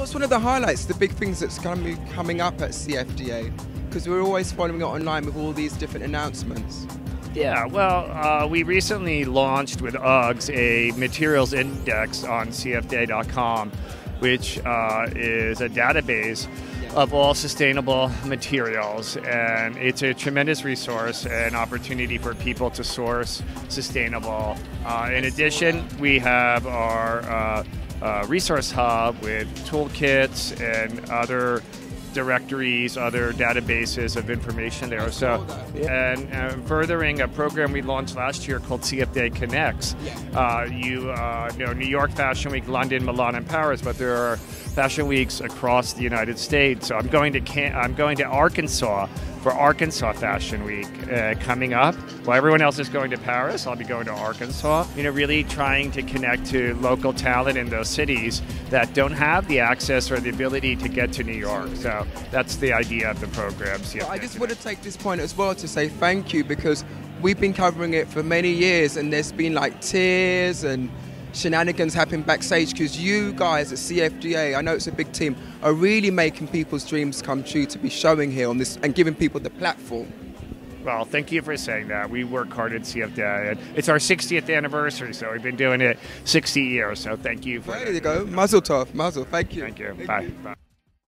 What's one of the highlights, the big things that's going to be coming up at CFDA? Because we're always following it online with all these different announcements. Yeah, well, we recently launched with Uggs a materials index on CFDA.com, which is a database of all sustainable materials, and it's a tremendous resource and opportunity for people to source sustainable. In addition, we have our resource hub with toolkits and other directories, other databases of information there. So, and furthering a program we launched last year called CFDA Connects. You know, New York Fashion Week, London, Milan, and Paris, but there are fashion weeks across the United States. So I'm going to Arkansas for Arkansas Fashion Week coming up. While everyone else is going to Paris, I'll be going to Arkansas. You know, really trying to connect to local talent in those cities that don't have the access or the ability to get to New York. So that's the idea of the program. So I just want to take this point as well to say thank you, because we've been covering it for many years and there's been like tears and shenanigans happening backstage, because you guys at CFDA, I know it's a big team, are really making people's dreams come true to be showing here on this and giving people the platform. Well, thank you for saying that. We work hard at CFDA. It's our 60th anniversary, so we've been doing it 60 years, so thank you for that. There you go. Mazel tov, mazel. Thank you. Thank you. Bye.